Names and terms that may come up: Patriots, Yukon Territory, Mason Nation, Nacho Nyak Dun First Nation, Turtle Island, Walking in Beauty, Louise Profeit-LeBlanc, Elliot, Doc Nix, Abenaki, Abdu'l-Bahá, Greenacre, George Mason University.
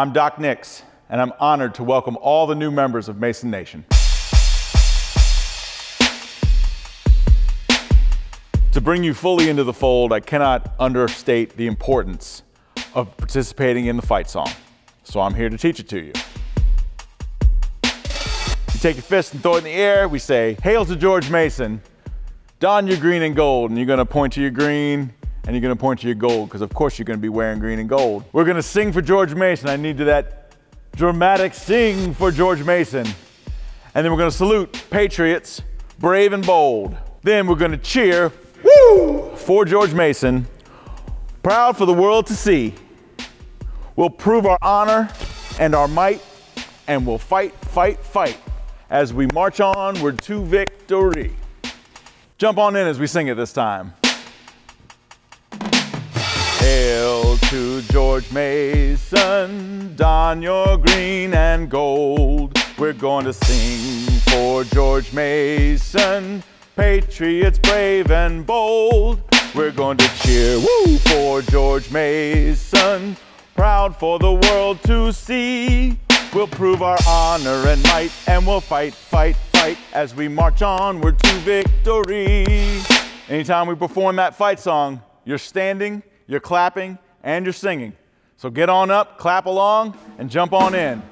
I'm Doc Nix, and I'm honored to welcome all the new members of Mason Nation. To bring you fully into the fold, I cannot understate the importance of participating in the fight song, so I'm here to teach it to you. You take your fist and throw it in the air, we say, "Hail to George Mason, don your green and gold," and you're gonna point to your green, and you're gonna point to your gold, because of course you're gonna be wearing green and gold. We're gonna sing for George Mason. I need that dramatic sing for George Mason. And then we're gonna salute Patriots, brave and bold. Then we're gonna cheer, woo, for George Mason, proud for the world to see. We'll prove our honor and our might, and we'll fight, fight, fight. As we march onward to victory. Jump on in as we sing it this time. Hail to George Mason, don your green and gold. We're going to sing for George Mason, Patriots brave and bold. We're going to cheer, woo, for George Mason, proud for the world to see. We'll prove our honor and might, and we'll fight, fight, fight, as we march onward to victory. Anytime we perform that fight song, you're standing, you're clapping, and you're singing. So get on up, clap along, and jump on in.